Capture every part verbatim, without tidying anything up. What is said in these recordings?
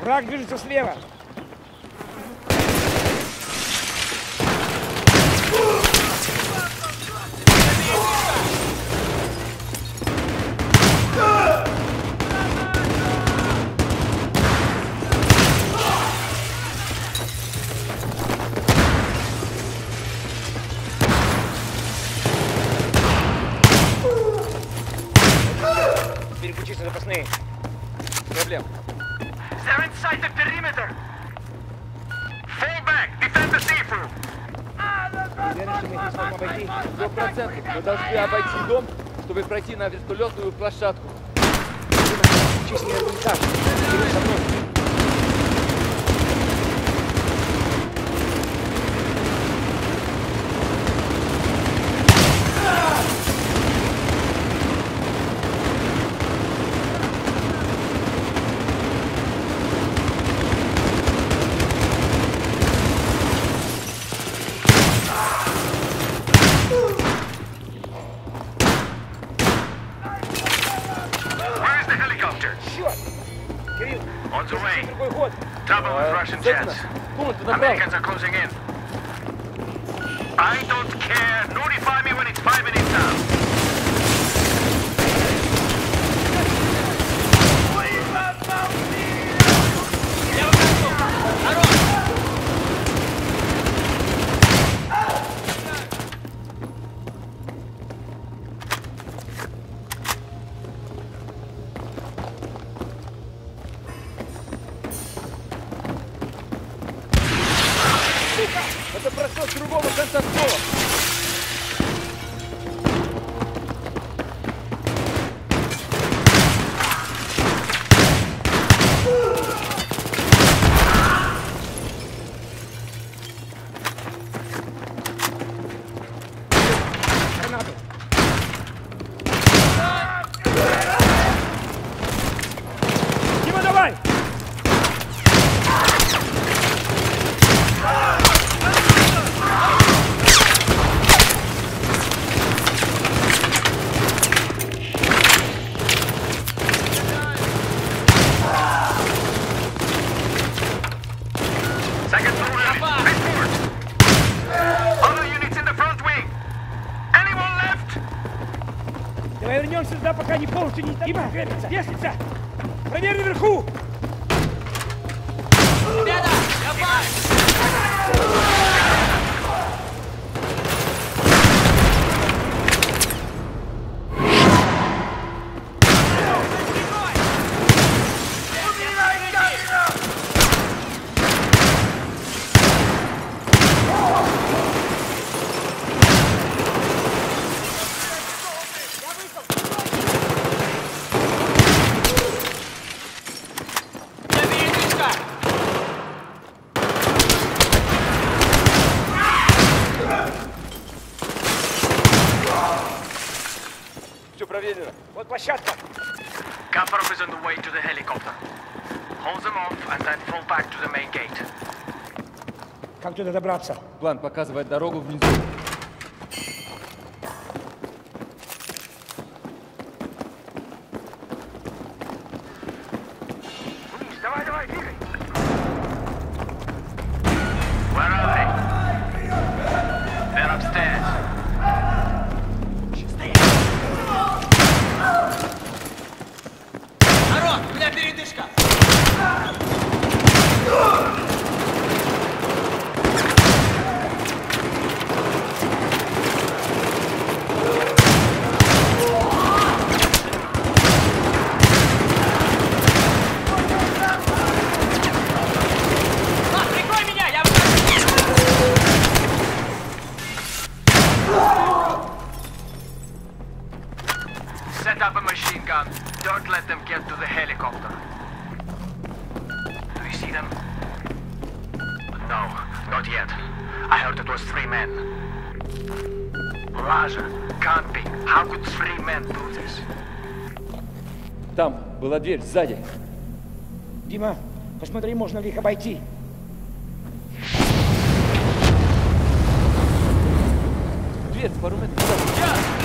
Враг движется слева. Переключиться на запасные. Проблем. They're inside the perimeter! Fall back! Defend the safe room! Мы должны обойти дом, чтобы пройти на вертолетную площадку. Americans are closing in. I don't care. Notify me when it's five minutes out. Дима, лестница! Проверь наверху! Ребята, давай! Kaffarov is on the way to the helicopter. Hold them off and then fall back to the main gate. Как туда добраться? План показывает дорогу внизу. Let's go. yet. I heard it was three men. Raja, can't be. How could three men do this? Там была дверь сзади. Дима, посмотри, можно ли их обойти. Дверь в пару метров. Я стреляю!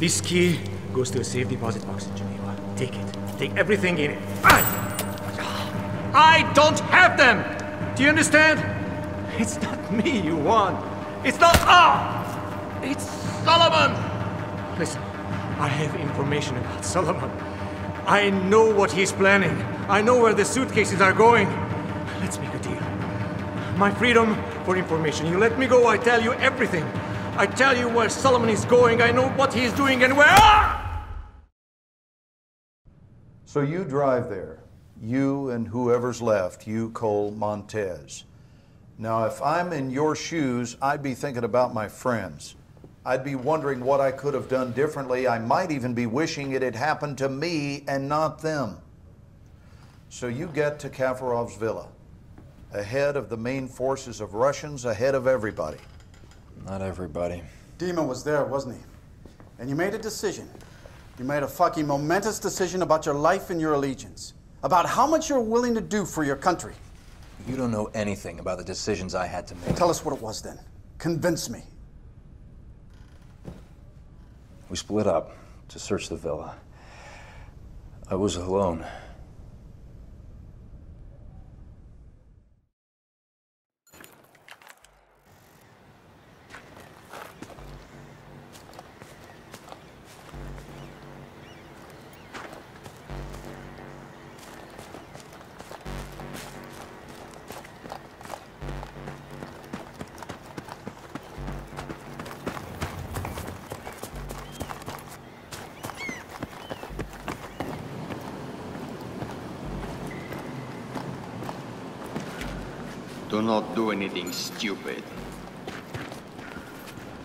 This key goes to a safe deposit box in Geneva. Take it. Take everything in it. I, I don't have them! Do you understand? It's not me you want. It's not... Ah! It's Solomon! Listen, I have information about Solomon. I know what he's planning. I know where the suitcases are going. Let's make a deal. My freedom for information. You let me go, I tell you everything. I tell you where Solomon is going, I know what he's doing and where... Ah! So you drive there. You and whoever's left, you, Cole, Montez. Now, if I'm in your shoes, I'd be thinking about my friends. I'd be wondering what I could have done differently. I might even be wishing it had happened to me and not them. So you get to Kaffarov's villa, ahead of the main forces of Russians, ahead of everybody. Not everybody. Dima was there, wasn't he? And you made a decision. You made a fucking momentous decision about your life and your allegiance. About how much you're willing to do for your country. You don't know anything about the decisions I had to make. Tell us what it was then. Convince me. We split up to search the villa. I was alone. Do not do anything stupid.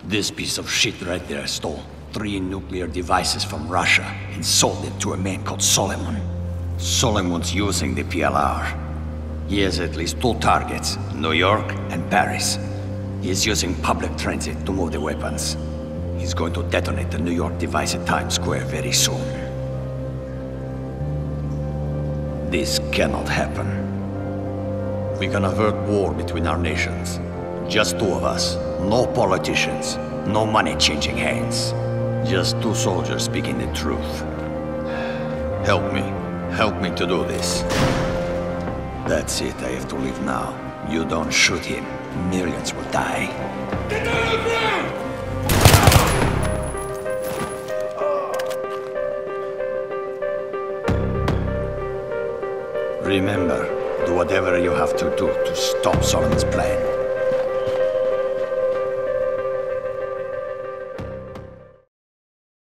This piece of shit right there stole three nuclear devices from Russia and sold it to a man called Solomon. Solomon's using the P L R. He has at least two targets, New York and Paris. He is using public transit to move the weapons. He's going to detonate the New York device at Times Square very soon. This cannot happen. We can avert war between our nations. Just two of us. No politicians. No money changing hands. Just two soldiers speaking the truth. Help me. Help me to do this. That's it. I have to leave now. You don't shoot him. Millions will die. Get down on the ground! Remember, do whatever you have to do to stop Solomon's plan.